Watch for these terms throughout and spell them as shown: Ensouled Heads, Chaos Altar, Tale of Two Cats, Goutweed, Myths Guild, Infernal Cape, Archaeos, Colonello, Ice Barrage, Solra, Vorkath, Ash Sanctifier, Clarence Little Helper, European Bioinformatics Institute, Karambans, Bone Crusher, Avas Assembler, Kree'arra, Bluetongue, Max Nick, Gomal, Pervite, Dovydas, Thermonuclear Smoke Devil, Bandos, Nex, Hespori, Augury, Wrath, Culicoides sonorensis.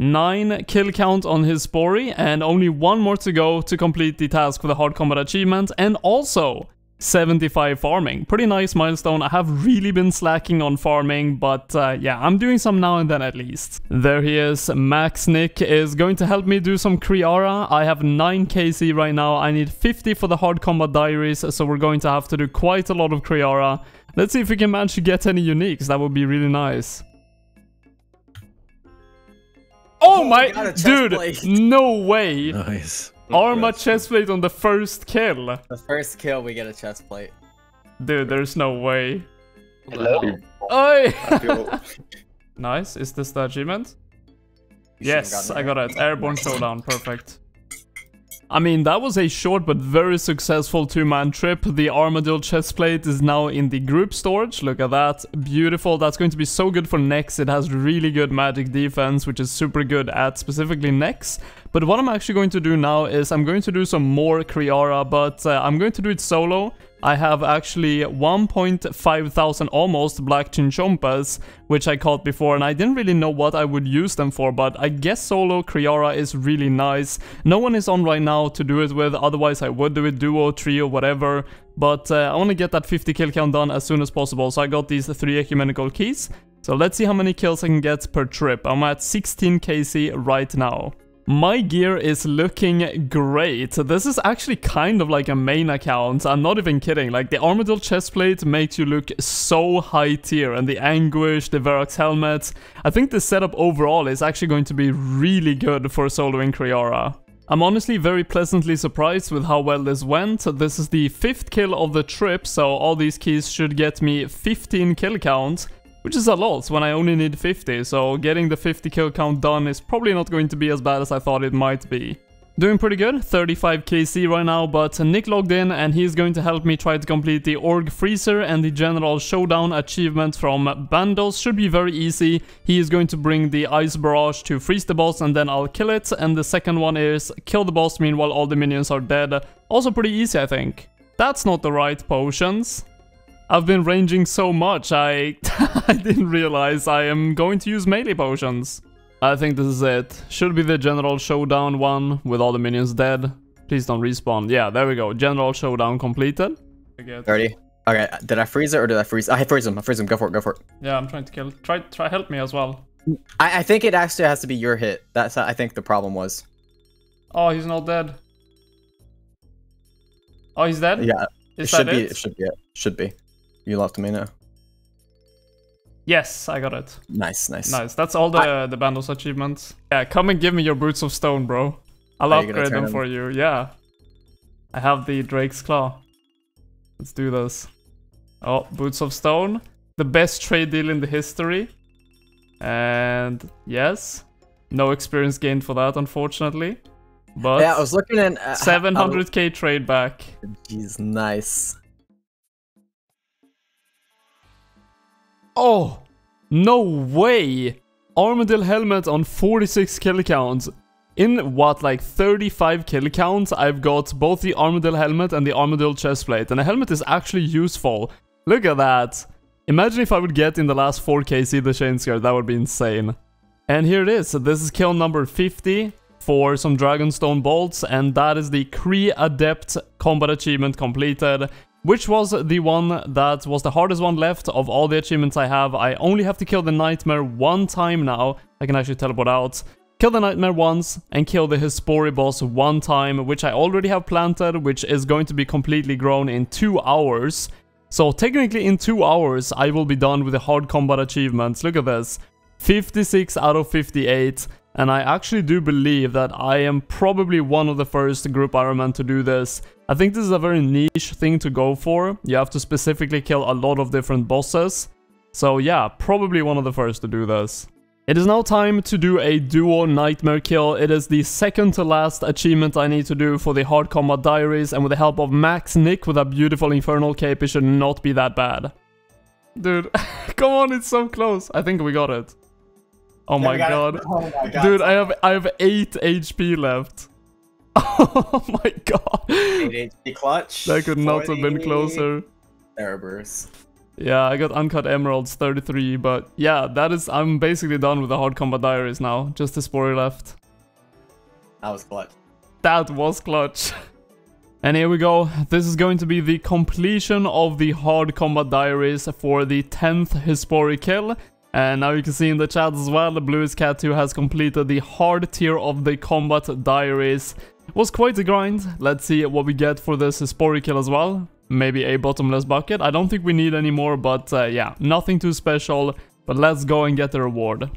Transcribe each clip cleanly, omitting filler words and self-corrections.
9 kill count on his Sporey, and only one more to go to complete the task for the hard combat achievement, and also 75 farming. Pretty nice milestone. I have really been slacking on farming, but yeah, I'm doing some now and then at least. There he is. Max Nick is going to help me do some Kree'arra. I have 9 KC right now. I need 50 for the hard combat diaries, so we're going to have to do quite a lot of Kree'arra. Let's see if we can manage to get any uniques. That would be really nice. Oh my God, dude, no way. Nice. Arma chestplate on the first kill. The first kill, we get a chestplate. Dude, there's no way. Hello. Hello. Nice. Is this the achievement? Yes, I got it. Airborne Showdown. Perfect. I mean, that was a short but very successful 2-man trip. The Armadyl chestplate is now in the group storage. Look at that. Beautiful. That's going to be so good for Nex. It has really good magic defense, which is super good at specifically Nex. But what I'm actually going to do now is I'm going to do some more Kree'arra, but I'm going to do it solo. I have actually 1,500 almost black chinchompas, which I caught before, and I didn't really know what I would use them for, but I guess solo Kree'arra is really nice. No one is on right now to do it with, otherwise I would do it duo, trio, whatever. But I want to get that 50 kill count done as soon as possible, so I got these 3 ecumenical keys. So let's see how many kills I can get per trip. I'm at 16 KC right now. My gear is looking great. This is actually kind of like a main account. I'm not even kidding. Like, the Armadyl chestplate makes you look so high tier, and the Anguish, the Vyrax helmet. I think the setup overall is actually going to be really good for soloing Kree'arra. I'm honestly very pleasantly surprised with how well this went. This is the 5th kill of the trip, so all these keys should get me 15 kill count. Which is a lot when I only need 50, so getting the 50 kill count done is probably not going to be as bad as I thought it might be. Doing pretty good, 35 KC right now, but Nick logged in and he's going to help me try to complete the Org Freezer and the General Showdown achievement from Bandos. Should be very easy. He is going to bring the Ice Barrage to freeze the boss and then I'll kill it, and the second one is kill the boss meanwhile all the minions are dead. Also pretty easy, I think. That's not the right potions. I've been ranging so much, I didn't realize I am going to use melee potions. I think this is it. Should be the General Showdown one with all the minions dead. Please don't respawn. Yeah, there we go. General Showdown completed. 30. Okay, did I freeze it or did I freeze? I freeze him. I freeze him. Go for it. Go for it. Yeah, I'm trying to kill. Try help me as well. I think it actually has to be your hit. That's I think the problem was. Oh, he's not dead. Oh, he's dead? Yeah. It should be. You left me now. Yes, I got it. Nice, nice. Nice. That's all the Bandos achievements. Yeah, come and give me your Boots of Stone, bro. I'll upgrade them for you. Yeah. I have the Drake's Claw. Let's do this. Oh, Boots of Stone. The best trade deal in the history. And yes. No experience gained for that, unfortunately. But yeah, I was looking at 700k trade back. Jeez, nice. Oh, no way! Armadyl helmet on 46 kill counts. In what, like 35 kill counts, I've got both the Armadyl helmet and the Armadyl chestplate. And the helmet is actually useful. Look at that. Imagine if I would get in the last 4KC the Chainscar, that would be insane. And here it is. This is kill number 50 for some Dragonstone Bolts. And that is the Kree Adept combat achievement completed. Which was the one that was the hardest one left of all the achievements I have. I only have to kill the Nightmare one time now. I can actually teleport out. Kill the Nightmare once and kill the Hespori boss one time, which I already have planted, which is going to be completely grown in 2 hours. So technically in 2 hours, I will be done with the hard combat achievements. Look at this. 56 out of 58. And I actually do believe that I am probably one of the first group Iron Man to do this. I think this is a very niche thing to go for. You have to specifically kill a lot of different bosses. So yeah, probably one of the first to do this. It is now time to do a duo Nightmare kill. It is the second to last achievement I need to do for the Hard Combat Diaries, and with the help of Max Nick with a beautiful Infernal Cape, it should not be that bad. Dude, come on, it's so close. I think we got it. Oh my God. Oh my God. Dude, I have 8 HP left. Oh my God. 8 HP clutch. That could not have been closer. Terrorburst. Yeah, I got Uncut Emeralds 33, but yeah, that is, I'm basically done with the Hard Combat Diaries now. Just the Sporey left. That was clutch. That was clutch. And here we go. This is going to be the completion of the Hard Combat Diaries for the 10th Hespori kill. And now you can see in the chat as well, BlueIsCat2 has completed the hard tier of the Combat Diaries. It was quite a grind. Let's see what we get for this Hespori kill as well. Maybe a bottomless bucket. I don't think we need any more, but yeah, nothing too special. But let's go and get the reward.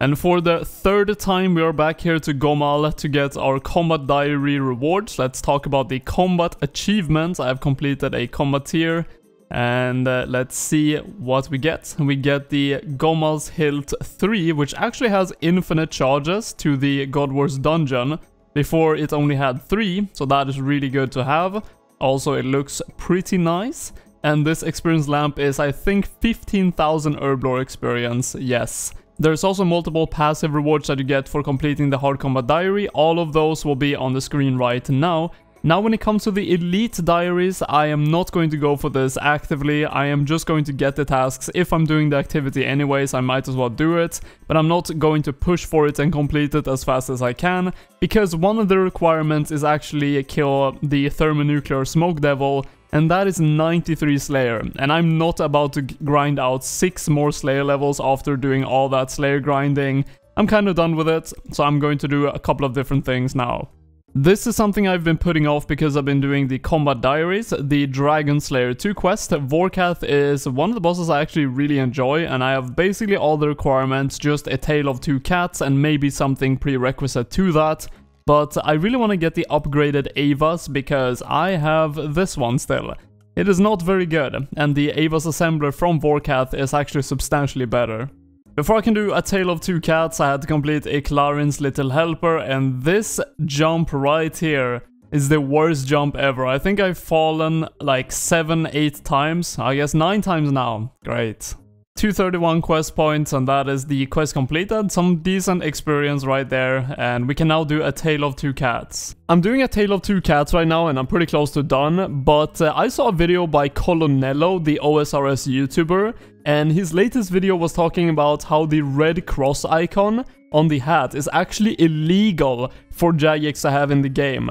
And for the third time, we are back here to Gomal to get our Combat Diary rewards. Let's talk about the combat achievements. I have completed a combat tier. And let's see what we get. We get the Gomal's Hilt 3, which actually has infinite charges to the God Wars Dungeon. Before it only had 3, so that is really good to have. Also, it looks pretty nice. And this experience lamp is, I think, 15,000 Herblore experience. Yes. There's also multiple passive rewards that you get for completing the Hard Combat Diary. All of those will be on the screen right now. Now, when it comes to the Elite Diaries, I am not going to go for this actively. I am just going to get the tasks. If I'm doing the activity anyways, I might as well do it. But I'm not going to push for it and complete it as fast as I can, because one of the requirements is actually kill the Thermonuclear Smoke Devil, and that is 93 Slayer. And I'm not about to grind out 6 more Slayer levels after doing all that Slayer grinding. I'm kind of done with it, so I'm going to do a couple of different things now. This is something I've been putting off because I've been doing the Combat Diaries, the Dragon Slayer 2 quest. Vorkath is one of the bosses I actually really enjoy, and I have basically all the requirements, just a Tale of Two Cats and maybe something prerequisite to that. But I really want to get the upgraded Avas because I have this one still. It is not very good, and the Avas Assembler from Vorkath is actually substantially better. Before I can do a Tale of Two Cats, I had to complete a Clarence Little Helper, and this jump right here is the worst jump ever. I think I've fallen like 7-8 times, I guess 9 times now. Great. 231 quest points, and that is the quest completed. Some decent experience right there, and we can now do a Tale of Two Cats. I'm doing a Tale of Two Cats right now, and I'm pretty close to done, but I saw a video by Colonello, the OSRS YouTuber, and his latest video was talking about how the red cross icon on the hat is actually illegal for Jagex to have in the game.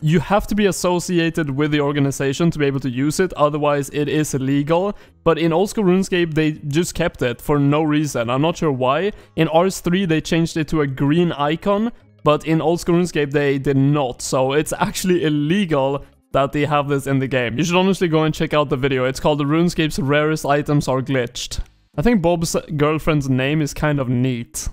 You have to be associated with the organization to be able to use it, otherwise it is illegal. But in old school RuneScape, they just kept it for no reason. I'm not sure why. In RS3, they changed it to a green icon, but in old school RuneScape, they did not. So it's actually illegal that they have this in the game. You should honestly go and check out the video. It's called The RuneScape's Rarest Items Are Glitched. I think Bob's girlfriend's name is kind of neat.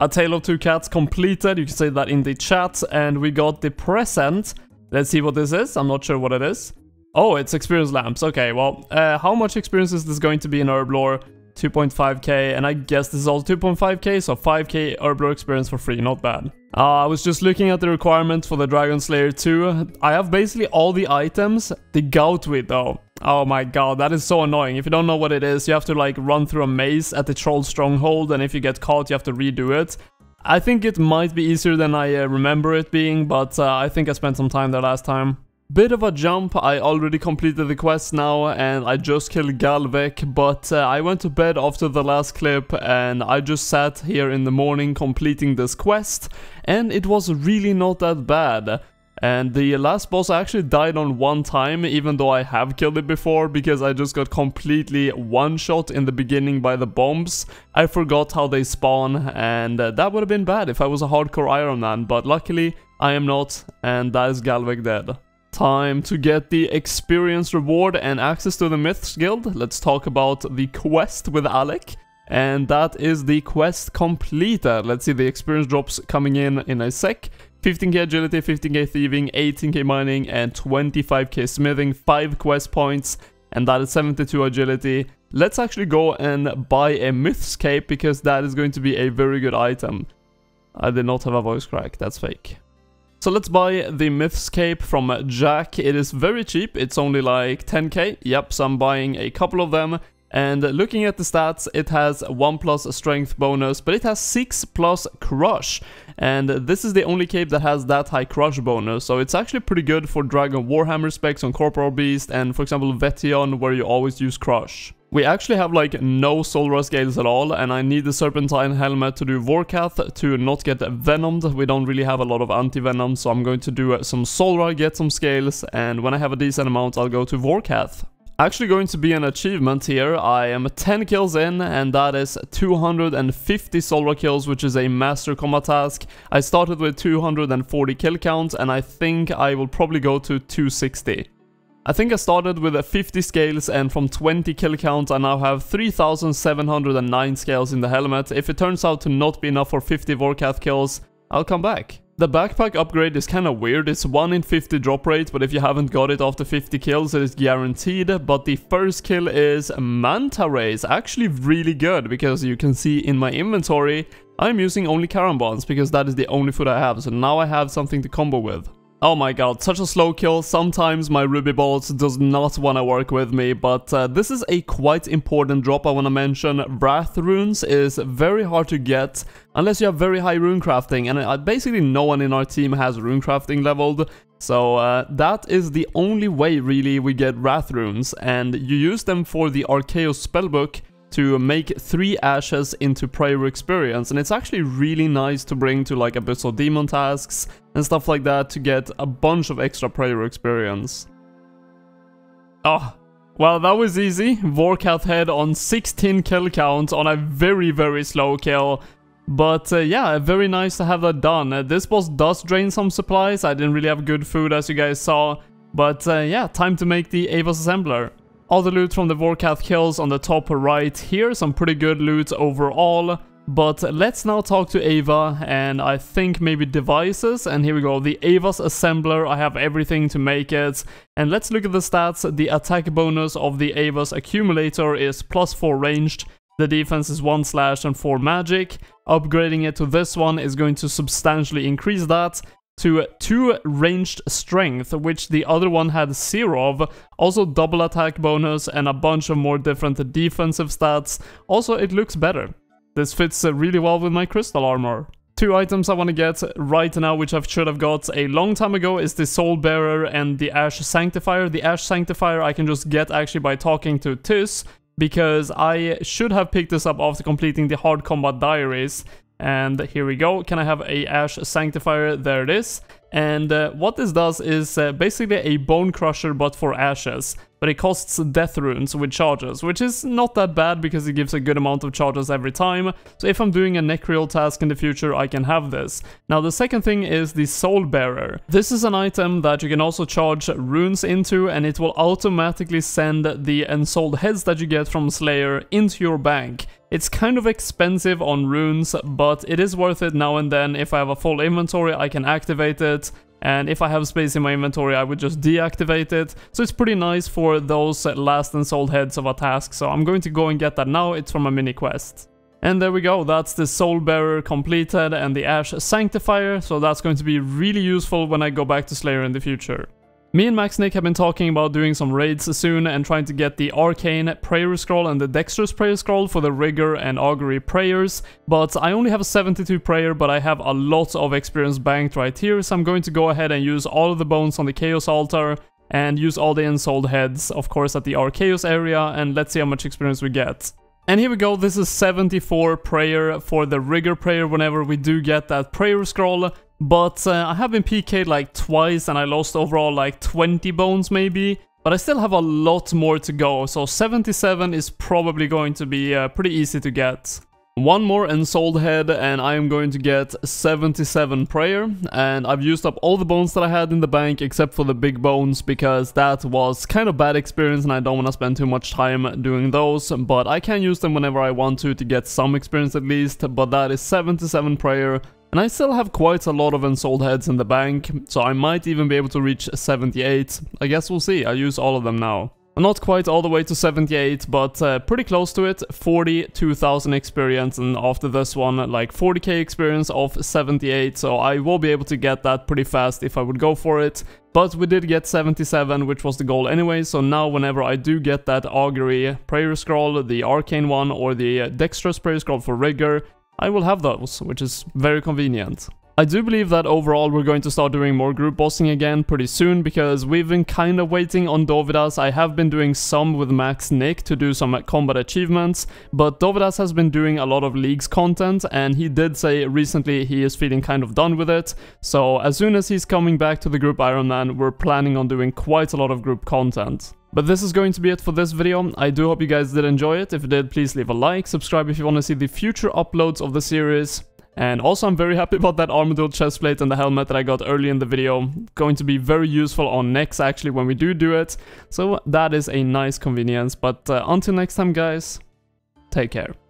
A Tale of Two Cats completed, you can say that in the chat, and we got the present. Let's see what this is, I'm not sure what it is. Oh, it's experience lamps, okay, well, how much experience is this going to be in Herblore? 2.5k, and I guess this is all 2.5k, so 5k Herblore experience for free, not bad. I was just looking at the requirements for the Dragon Slayer 2. I have basically all the items, the Goutweed though. Oh my god, that is so annoying. If you don't know what it is, you have to like run through a maze at the troll stronghold, and if you get caught, you have to redo it. I think it might be easier than I remember it being, but I think I spent some time there last time. Bit of a jump, I already completed the quest now, and I just killed Galvik, but I went to bed after the last clip, and I just sat here in the morning completing this quest, and it was really not that bad. And the last boss I actually died on one time, even though I have killed it before, because I just got completely one-shot in the beginning by the bombs. I forgot how they spawn, and that would have been bad if I was a hardcore Iron Man, but luckily I am not, and that is Galvik dead. Time to get the experience reward and access to the Myths Guild. Let's talk about the quest with Alec, and that is the quest completed. Let's see the experience drops coming in a sec. 15k agility, 15k thieving, 18k mining, and 25k smithing, 5 quest points, and that is 72 agility. Let's actually go and buy a Myths Cape, because that is going to be a very good item. I did not have a voice crack, that's fake. So let's buy the Myths Cape from Jack. It is very cheap, it's only like 10k, yep, so I'm buying a couple of them. And looking at the stats, it has 1+ strength bonus, but it has 6+ crush. And this is the only cape that has that high crush bonus, so it's actually pretty good for Dragon Warhammer specs on Corporal Beast and, for example, Vetion, where you always use crush. We actually have like no Solra scales at all, and I need the Serpentine Helmet to do Vorkath to not get venomed. We don't really have a lot of anti-venom, so I'm going to do some Solra, get some scales, and when I have a decent amount I'll go to Vorkath. Actually going to be an achievement here. I am 10 kills in, and that is 250 Solra kills, which is a Master Combat task. I started with 240 kill count, and I think I will probably go to 260. I think I started with 50 scales, and from 20 kill count I now have 3,709 scales in the helmet. If it turns out to not be enough for 50 Vorkath kills, I'll come back. The backpack upgrade is kinda weird. It's 1 in 50 drop rate, but if you haven't got it after 50 kills it is guaranteed. But the first kill is Manta Rays, actually really good, because you can see in my inventory I'm using only Karambans, because that is the only food I have, so now I have something to combo with. Oh my god, such a slow kill. Sometimes my Ruby Bolts does not want to work with me, but this is a quite important drop I want to mention. Wrath runes is very hard to get unless you have very high rune crafting, and basically no one in our team has rune crafting leveled, so that is the only way really we get Wrath runes, and you use them for the Archaeos spellbook to make 3 ashes into prayer experience, and it's actually really nice to bring to like abyssal demon tasks and stuff like that to get a bunch of extra prayer experience. Oh, well, that was easy. Vorkath head on 16 kill count on a very slow kill. But yeah, very nice to have that done. This boss does drain some supplies. I didn't really have good food, as you guys saw. But yeah, time to make the Avos Assembler. All the loot from the Vorkath kills on the top right here, some pretty good loot overall. But let's now talk to Ava, and I think maybe devices, and here we go, the Avos Assembler. I have everything to make it, and let's look at the stats. The attack bonus of the Avos Accumulator is +4 ranged, the defense is 1 slash and 4 magic. Upgrading it to this one is going to substantially increase that to 2 ranged strength, which the other one had 0 of. Also double attack bonus and a bunch of more different defensive stats. Also, it looks better. This fits really well with my crystal armor. 2 items I want to get right now, which I should have got a long time ago, is the Soul Bearer and the Ash Sanctifier. The Ash Sanctifier I can just get actually by talking to Tis, because I should have picked this up after completing the Hard Combat Diaries. And here we go. Can I have a Ash Sanctifier? There it is. And what this does is basically a Bone Crusher but for ashes. But it costs death runes with charges, which is not that bad because it gives a good amount of charges every time. So if I'm doing a Necreal task in the future, I can have this. Now the second thing is the Soul Bearer. This is an item that you can also charge runes into, and it will automatically send the ensouled heads that you get from Slayer into your bank. It's kind of expensive on runes, but it is worth it now and then. If I have a full inventory, I can activate it. And if I have space in my inventory, I would just deactivate it. So it's pretty nice for those last ensouled heads of a task. So I'm going to go and get that now. It's from a mini quest. And there we go. That's the Soul Bearer completed and the Ash Sanctifier. So that's going to be really useful when I go back to Slayer in the future. Me and Max Nick have been talking about doing some raids soon and trying to get the Arcane Prayer Scroll and the Dexterous Prayer Scroll for the Rigor and Augury prayers, but I only have 72 prayer, but I have a lot of experience banked right here, so I'm going to go ahead and use all of the bones on the Chaos Altar and use all the ensouled heads, of course, at the Archaeos area, and let's see how much experience we get. And here we go, this is 74 prayer for the Rigor prayer whenever we do get that prayer scroll. But I have been PK'd like twice and I lost overall like 20 bones maybe. But I still have a lot more to go, so 77 is probably going to be pretty easy to get. One more ensouled head and I am going to get 77 prayer. And I've used up all the bones that I had in the bank except for the big bones, because that was kind of bad experience and I don't want to spend too much time doing those. But I can use them whenever I want to get some experience at least. But that is 77 prayer. And I still have quite a lot of ensouled heads in the bank, so I might even be able to reach 78. I guess we'll see. I use all of them now. Not quite all the way to 78, but pretty close to it. 42,000 experience, and after this one, like 40k experience of 78, so I will be able to get that pretty fast if I would go for it. But we did get 77, which was the goal anyway, so now whenever I do get that Augury Prayer Scroll, the Arcane one, or the Dexterous Prayer Scroll for Rigor, I will have those, which is very convenient. I do believe that overall we're going to start doing more group bossing again pretty soon, because we've been kind of waiting on Dovydas. I have been doing some with Max Nick to do some combat achievements, but Dovydas has been doing a lot of Leagues content, and he did say recently he is feeling kind of done with it. So as soon as he's coming back to the group Iron Man, we're planning on doing quite a lot of group content. But this is going to be it for this video. I do hope you guys did enjoy it. If you did, please leave a like, subscribe if you want to see the future uploads of the series. And also, I'm very happy about that Armadyl chestplate and the helmet that I got early in the video. Going to be very useful on Nex, actually, when we do it. So that is a nice convenience. But until next time, guys, take care.